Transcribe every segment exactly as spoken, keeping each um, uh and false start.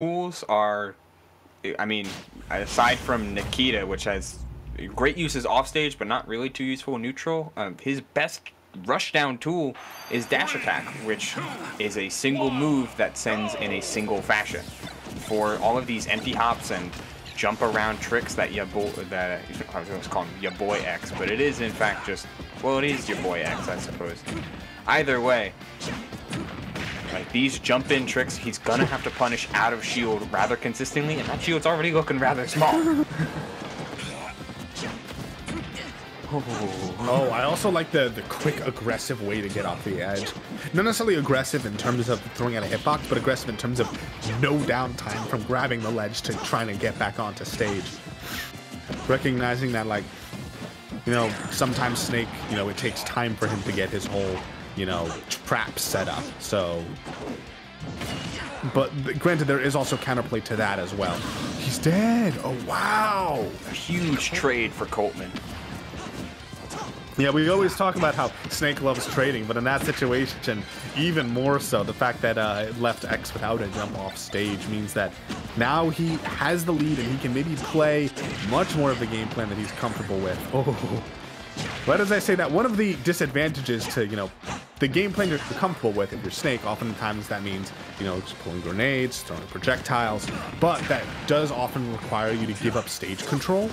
tools are, I mean, aside from Nikita, which has great uses offstage, but not really too useful neutral, um, his best rushdown tool is dash attack, which is a single move that sends in a single fashion. For all of these empty hops and jump around tricks that your boy, that I was going to call him your boy X, but it is in fact just, well, it is your boy X, I suppose. Either way, like these jump in tricks, he's gonna have to punish out of shield rather consistently, and that shield's already looking rather small. Oh. Oh, I also like the, the quick, aggressive way to get off the edge. Not necessarily aggressive in terms of throwing out a hitbox, but aggressive in terms of no downtime from grabbing the ledge to trying to get back onto stage. Recognizing that, like, you know, sometimes Snake, you know, it takes time for him to get his whole, you know, trap set up, so... But granted, there is also counterplay to that as well. He's dead! Oh, wow! A huge trade for Coltman. Yeah, we always talk about how Snake loves trading, but in that situation, even more so, the fact that uh, it left X without a jump off stage means that now he has the lead and he can maybe play much more of the game plan that he's comfortable with. Oh, but as I say that, one of the disadvantages to, you know, the game plan you're comfortable with if you're Snake, oftentimes that means, you know, just pulling grenades, throwing projectiles, but that does often require you to give up stage control.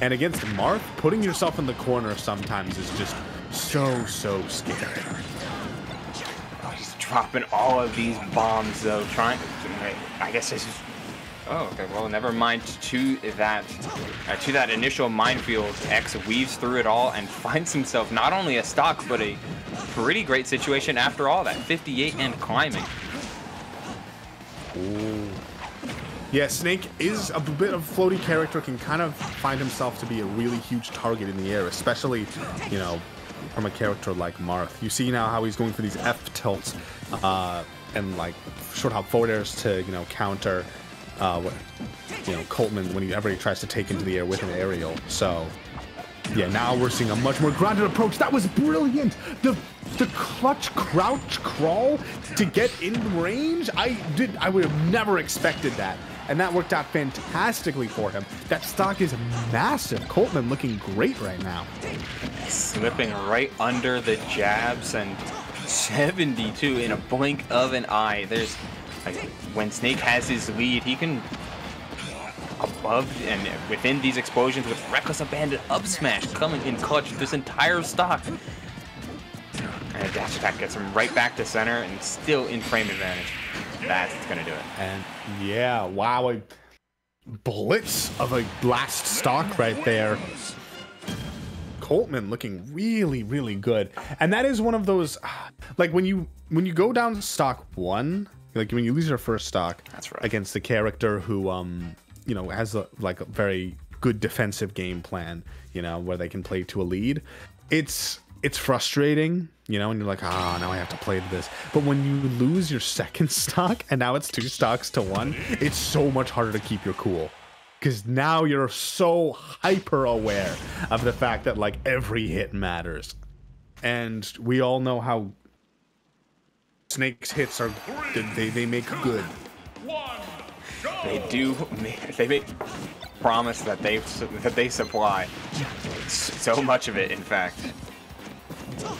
And against Marth, putting yourself in the corner sometimes is just so, so scary. Oh, he's dropping all of these bombs, though, trying to... I guess this is... Oh, okay, well, never mind. To that, uh, to that initial minefield, X weaves through it all and finds himself not only a stock, but a pretty great situation after all that. fifty-eight and climbing. Ooh. Yeah, Snake is a bit of a floaty character, can kind of find himself to be a really huge target in the air, especially, you know, from a character like Marth. You see now how he's going for these F tilts uh, and like short hop forward airs to, you know, counter, uh, what, you know, Coltman whenever he tries to take into the air with an aerial. So, yeah, now we're seeing a much more grounded approach. That was brilliant. The the clutch crouch crawl to get in range. I did. I would have never expected that. And that worked out fantastically for him. That stock is massive. Coltman looking great right now. Slipping right under the jabs, and seventy-two in a blink of an eye. There's, like, when Snake has his lead, he can above and within these explosions with reckless abandon up smash coming in clutch this entire stock. And a dash attack gets him right back to center and still in frame advantage. That's gonna do it. And yeah, wow, a blitz of a blast stock right there. Coltman looking really, really good. And that is one of those, like, when you when you go down stock one, like when you lose your first stock, that's right, against the character who um you know has a, like a very good defensive game plan, you know, where they can play to a lead, it's it's frustrating, you know, and you're like, ah, oh, now I have to play to this. But when you lose your second stock and now it's two stocks to one, it's so much harder to keep your cool. Because now you're so hyper aware of the fact that, like, every hit matters. And we all know how Snake's hits are, they, they make good. They do, they make promise that they, that they supply. So much of it, in fact.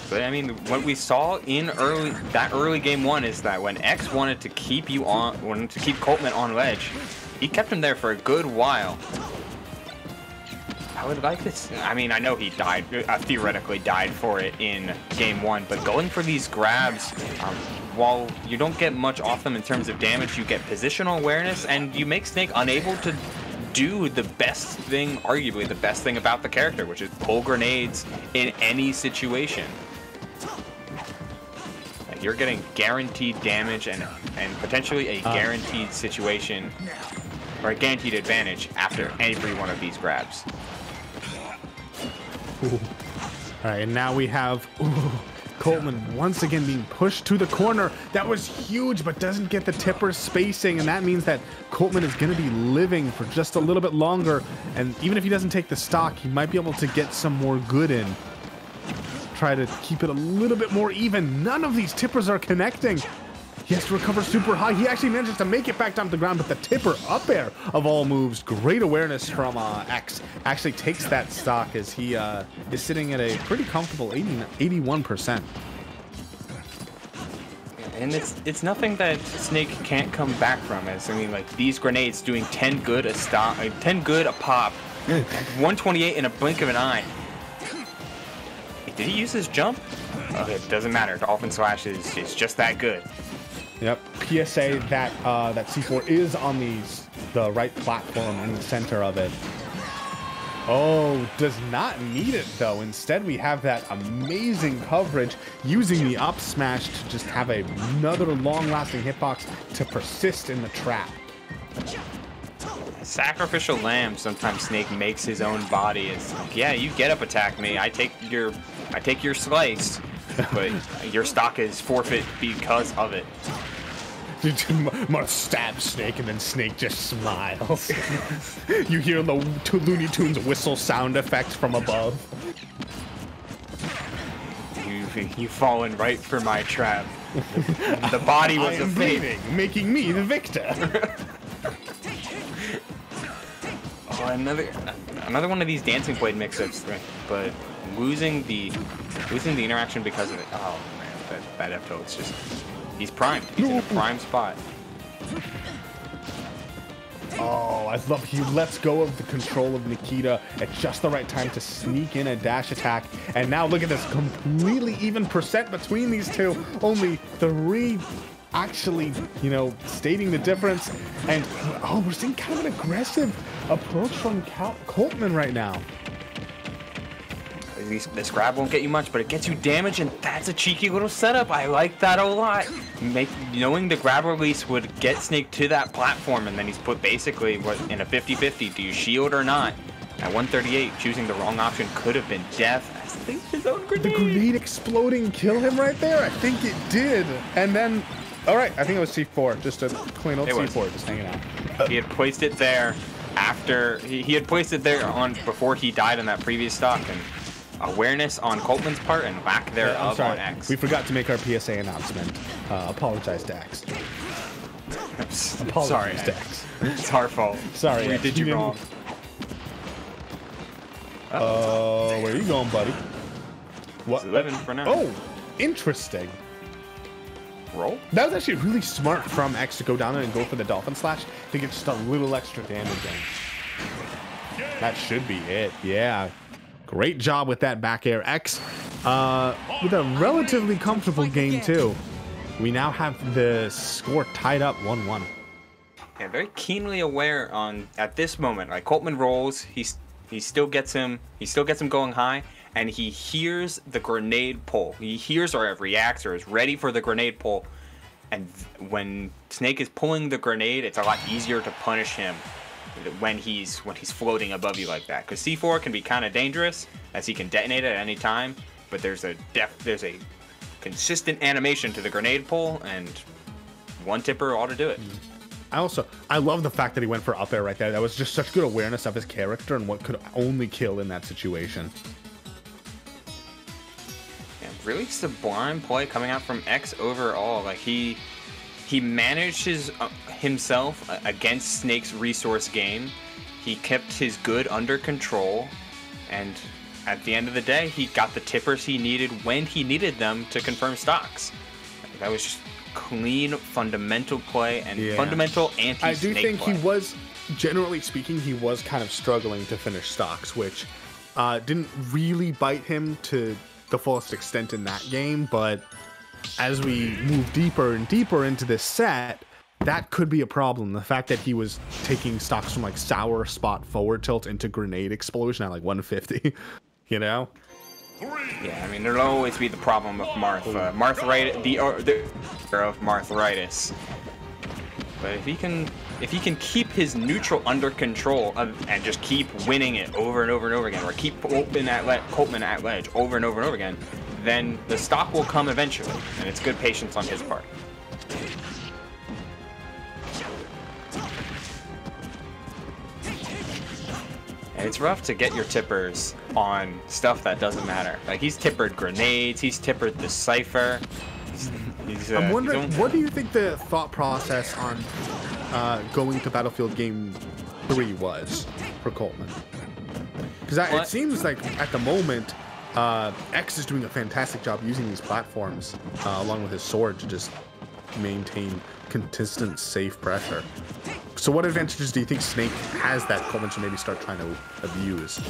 But I mean, what we saw in early that early game one is that when X wanted to keep you on, wanted to keep Coltman on ledge, he kept him there for a good while. I would like this. I mean, I know he died, uh, theoretically died for it in game one, but going for these grabs, um, while you don't get much off them in terms of damage, you get positional awareness, and you make Snake unable to do the best thing, arguably the best thing about the character, which is pull grenades in any situation. Like, you're getting guaranteed damage and and potentially a guaranteed situation or a guaranteed advantage after every one of these grabs. Ooh. All right, and now we have ooh, Coltman once again being pushed to the corner. That was huge, but doesn't get the tipper spacing, and that means that Coltman is going to be living for just a little bit longer, and even if he doesn't take the stock, he might be able to get some more good in. Try to keep it a little bit more even. None of these tippers are connecting. He has to recover super high. He actually manages to make it back down to the ground, but the tipper up air of all moves. Great awareness from uh, X. Actually takes that stock as he uh, is sitting at a pretty comfortable eighty, eighty-one percent. And it's it's nothing that Snake can't come back from. As I mean, like these grenades doing ten good a stop, uh, ten good a pop, one twenty-eight in a blink of an eye. Did he use his jump? Uh, it doesn't matter. The offense slash is, is just that good. Yep. P S A that uh, that C four is on these the right platform in the center of it. Oh, does not need it though. Instead, we have that amazing coverage using the up smash to just have another long-lasting hitbox to persist in the trap. Sacrificial lamb. Sometimes Snake makes his own body. It's like, yeah, you get up attack me. I take your, I take your slice, but your stock is forfeit because of it. Marth stabs Snake, and then Snake just smiles. You hear the Looney Tunes whistle sound effects from above. You've, you've fallen right for my trap. The body was a fate, making me the victor. Oh, another, another one of these dancing blade mix-ups, but losing the, losing the interaction because of it. Oh man, that, that F-tilt is just. He's primed. He's in a prime spot. Oh, I love he lets go of the control of Nikita at just the right time to sneak in a dash attack. And now look at this completely even percent between these two. Only three actually, you know, stating the difference. And oh, we're seeing kind of an aggressive approach from Cal Coltman right now. This grab won't get you much, but it gets you damage, and that's a cheeky little setup. I like that a lot. Make, knowing the grab release would get Snake to that platform, and then he's put basically what, in a fifty fifty. Do you shield or not? At one thirty-eight, choosing the wrong option could have been death. I think his own grenade. The grenade exploding kill him right there? I think it did. And then, all right, I think it was C four. Just a clean old C four just hanging out. He had placed it there after. He, he had placed it there on before he died on that previous stock, and awareness on Coltman's part and lack thereof on X. We forgot to make our P S A announcement. Uh, apologize to X. Apologize Sorry, to X. It's our fault. Sorry, we did you, you wrong. Oh, uh, where are you going, buddy? What? It's eleven for now. Oh, interesting. Roll? That was actually really smart from X to go down there and go for the dolphin slash to get just a little extra damage in. That should be it. Yeah. Great job with that back air, X. Uh, with a relatively comfortable game, too. We now have the score tied up one one. Yeah, very keenly aware on at this moment. Like, Coltman rolls, he's, he still gets him, he still gets him going high, and he hears the grenade pull. He hears or reacts or is ready for the grenade pull. And when Snake is pulling the grenade, it's a lot easier to punish him when he's when he's floating above you like that, because C four can be kind of dangerous as he can detonate it at any time, but there's a def there's a consistent animation to the grenade pull, and one tipper ought to do it. I also I love the fact that he went for up air right there. That was just such good awareness of his character and what could only kill in that situation. Yeah, really sublime play coming out from X overall. Like he. He managed his, uh, himself against Snake's resource game. He kept his good under control, and at the end of the day, he got the tippers he needed when he needed them to confirm stocks. That was just clean, fundamental play and yeah. fundamental anti-Snake play. I do think play. he was, generally speaking, he was kind of struggling to finish stocks, which uh, didn't really bite him to the fullest extent in that game, but as we move deeper and deeper into this set, that could be a problem. The fact that he was taking stocks from like sour spot forward tilt into grenade explosion at like one fifty, you know? Yeah, I mean, there'll always be the problem of Marth. Uh, Marthritis, the, uh, the of Marthritis. But if he can, if he can keep his neutral under control of, and just keep winning it over and over and over again, or keep Coltman at, le Coltman at ledge over and over and over again, then the stock will come eventually, and it's good patience on his part. And it's rough to get your tippers on stuff that doesn't matter. Like, he's tippered grenades, he's tippered the cipher. He's, uh, I'm wondering, what do you think the thought process on uh, going to Battlefield Game three was for Coltman? Because it seems like at the moment, uh, X is doing a fantastic job using these platforms uh, along with his sword to just maintain consistent, safe pressure. So what advantages do you think Snake has that Coltman should maybe start trying to abuse?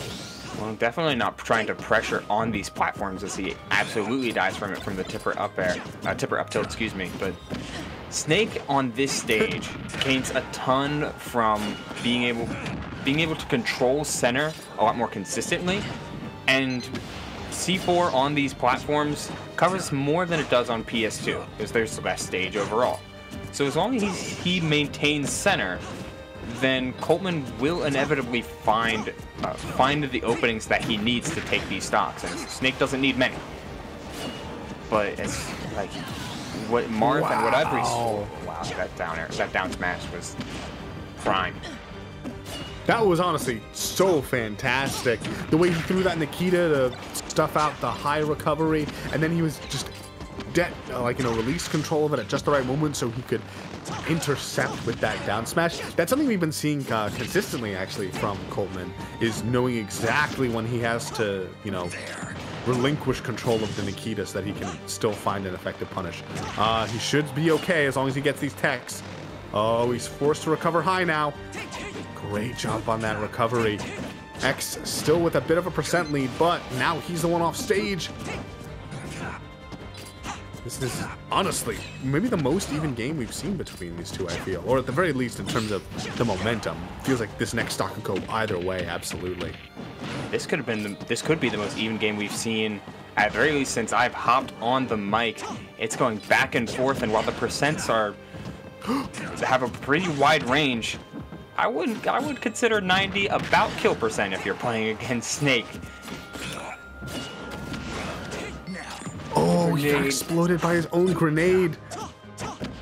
Well, definitely not trying to pressure on these platforms, as he absolutely dies from it from the tipper up air, uh, tipper up tilt, excuse me. But Snake on this stage gains a ton from being able, being able to control center a lot more consistently, and C four on these platforms covers more than it does on P S two, because there's the best stage overall. So as long as he's, he maintains center, then Coltman will inevitably find uh, find the openings that he needs to take these stocks, and Snake doesn't need many. But it's like what Marth wow. and what I've received. Wow, that down air, that down smash was prime. That was honestly so fantastic. The way he threw that Nikita to stuff out the high recovery, and then he was just dead, like, you know, release control of it at just the right moment so he could intercept with that down smash. That's something we've been seeing uh, consistently, actually, from Coltman, is knowing exactly when he has to, you know, relinquish control of the Nikita so that he can still find an effective punish. Uh, he should be okay as long as he gets these techs. Oh, he's forced to recover high now. Great jump on that recovery. X still with a bit of a percent lead, but now he's the one off stage. This is honestly maybe the most even game we've seen between these two, I feel. Or at the very least in terms of the momentum. Feels like this next stock could go either way, absolutely. This could have been the, this could be the most even game we've seen, at very least since I've hopped on the mic. It's going back and forth, and while the percents are have a pretty wide range, I wouldn't I would consider ninety about kill percent if you're playing against Snake. Oh, grenade. He got exploded by his own grenade.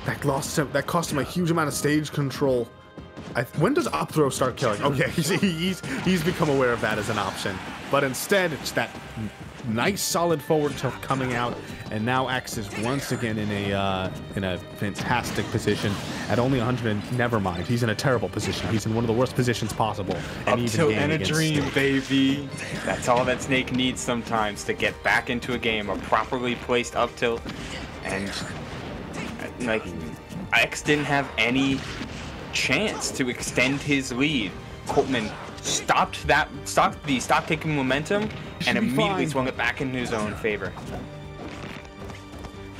That lost him. That cost him a huge amount of stage control. I, when does up throw start killing? Okay, he's, he's he's become aware of that as an option, but instead it's that nice solid forward tilt coming out, and now X is once again in a uh, in a fantastic position at only one hundred. And never mind, he's in a terrible position. He's in one of the worst positions possible. Up tilt and a dream, Snake. Baby. That's all that Snake needs sometimes to get back into a game. A properly placed up tilt, and like X didn't have any chance to extend his lead. Coltman stopped that, stopped the stock taking momentum, and immediately swung it back in his own favor.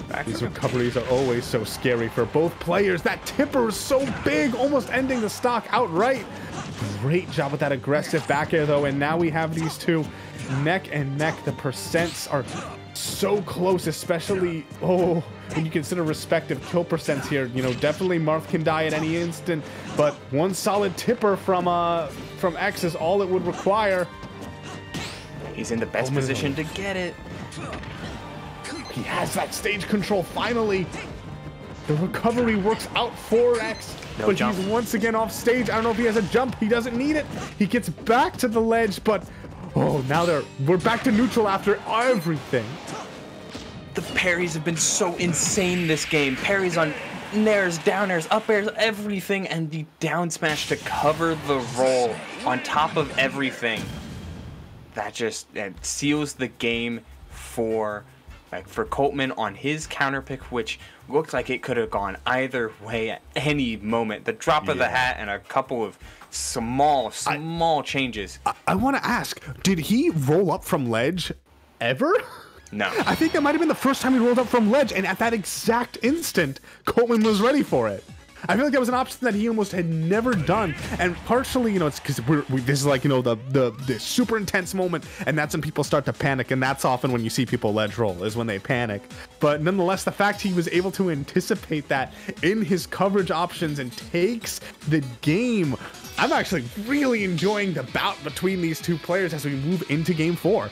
Back These recoveries are always so scary for both players. That tipper is so big, almost ending the stock outright. Great job with that aggressive back air though, and now we have these two neck and neck. The percents are so close, especially oh when you consider respective kill percents here. You know, definitely Marth can die at any instant, but one solid tipper from uh from X is all it would require. He's in the best oh, position to get it. He has that stage control finally. The recovery works out for X, no but jump. He's once again off stage. I don't know if he has a jump. He doesn't need it. He gets back to the ledge, but oh, now they're we're back to neutral after everything. The parries have been so insane this game. Parries on nairs, down airs, up airs, everything, and the down smash to cover the roll on top of everything. That just that seals the game for like for Coltman on his counter pick, which looked like it could have gone either way at any moment. The drop yeah. of the hat and a couple of small, small I, changes. I, I want to ask, did he roll up from ledge ever? No. I think that might have been the first time he rolled up from ledge, and at that exact instant, Coltman was ready for it. I feel like that was an option that he almost had never done, and partially, you know, it's because we're we, this is like, you know, the, the the super intense moment, and that's when people start to panic, and that's often when you see people ledge roll, is when they panic. But nonetheless, the fact he was able to anticipate that in his coverage options and takes the game. I'm actually really enjoying the bout between these two players as we move into game four.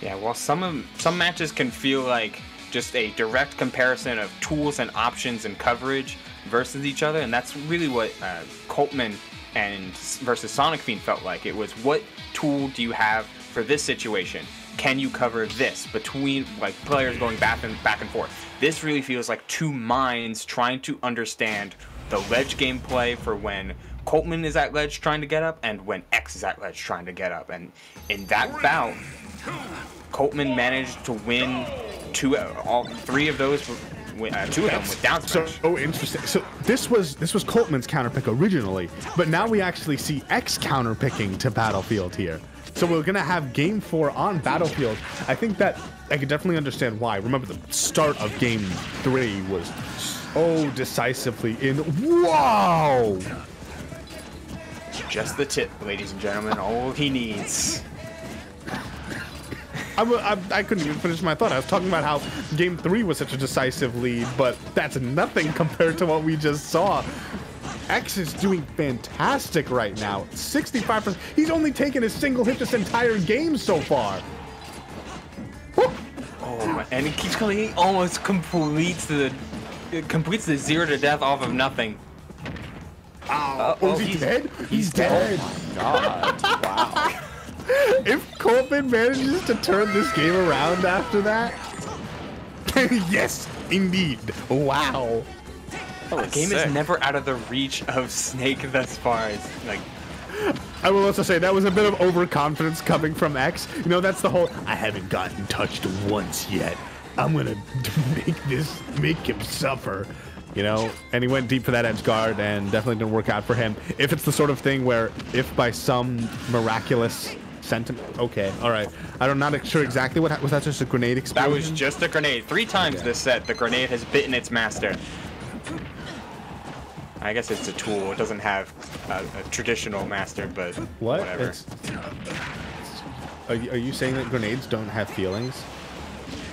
Yeah, well, some of some matches can feel like just a direct comparison of tools and options and coverage versus each other, and that's really what uh, Coltman and versus Sonic Fiend felt like. It was, what tool do you have for this situation? can you cover this between like players going back and back and forth? This really feels like two minds trying to understand the ledge gameplay for when Coltman is at ledge trying to get up and when X is at ledge trying to get up. And in that three, bout, two, Coltman one, managed to win two, all three of those. With, uh, two of them with down smash. So oh, interesting. So this was this was Coltman's counterpick originally, but now we actually see X counterpicking to Battlefield here. So we're gonna have game four on Battlefield. I think that I could definitely understand why. Remember, the start of game three was so decisively in. Whoa! Just the tip, ladies and gentlemen. All he needs. I, I, I couldn't even finish my thought. I was talking about how game three was such a decisive lead, but that's nothing compared to what we just saw. X is doing fantastic right now. sixty-five percent. He's only taken a single hit this entire game so far. Woo! Oh, and he keeps going. He almost completes the it completes the zero to death off of nothing. Oh, uh, oh, is he he's, dead? He's, he's dead. dead. Oh my God! Wow. If Coltman manages to turn this game around after that, yes, indeed. Wow. Oh, the game sick. is never out of the reach of Snake thus far. It's like, I will also say that was a bit of overconfidence coming from X. You know, that's the whole, I haven't gotten touched once yet. I'm going to make this, make him suffer. You know, and he went deep for that edge guard and definitely didn't work out for him. If it's the sort of thing where if by some miraculous sentiment. Okay, all right. I'm not sure exactly what was that. Just a grenade explosion. That was just a grenade. Three times okay. this set, the grenade has bitten its master. I guess it's a tool. It doesn't have a, a traditional master, but what? Whatever. It's, are, you, are you saying that grenades don't have feelings?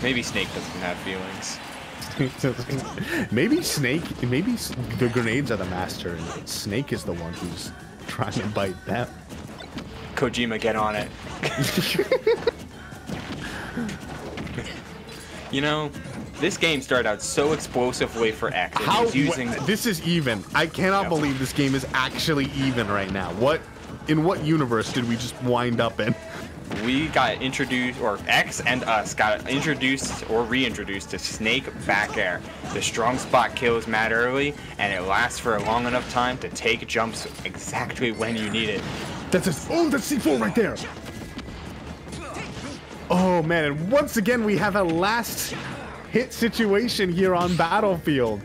Maybe Snake doesn't have feelings. Maybe Snake. Maybe the grenades are the master, and Snake is the one who's trying to bite them. Kojima, get on it. You know, this game started out so explosively for X. How, using... This is even. I cannot no. believe this game is actually even right now. What, in what universe did we just wind up in? We got introduced, or X and us got introduced or reintroduced to Snake back air. The strong spot kills mad early, and it lasts for a long enough time to take jumps exactly when you need it. That's a, oh, that's C four right there. Oh, man, and once again, we have a last hit situation here on Battlefield.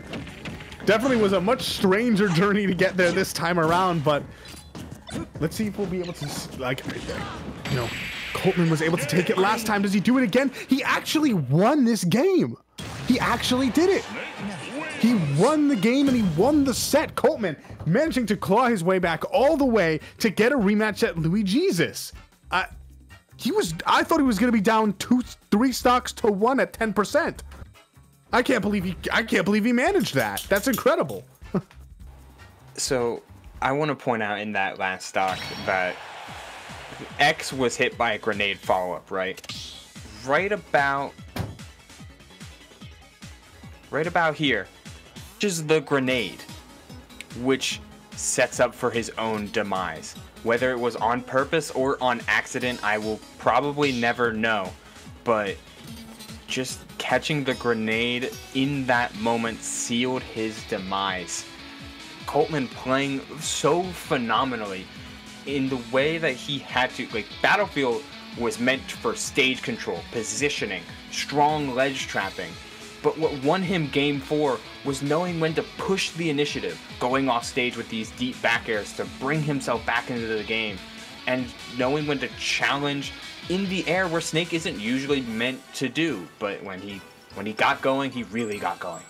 Definitely was a much stranger journey to get there this time around, but let's see if we'll be able to, like, you know, Coltman was able to take it last time. Does he do it again? He actually won this game. He actually did it. He won the game and he won the set. Coltman managing to claw his way back all the way to get a rematch at Luigi's. Uh, he was, I thought he was gonna be down two, three stocks to one at ten percent. I can't believe he, I can't believe he managed that. That's incredible. So I want to point out in that last stock that X was hit by a grenade follow-up, right? Right about, right about here. Is the grenade, which sets up for his own demise. Whether it was on purpose or on accident, I will probably never know, but just catching the grenade in that moment sealed his demise. Coltman playing so phenomenally in the way that he had to, like, Battlefield was meant for stage control, positioning, strong ledge trapping. But what won him game four was knowing when to push the initiative, going off stage with these deep back airs to bring himself back into the game, and knowing when to challenge in the air where Snake isn't usually meant to do. But when he when he got going, he really got going.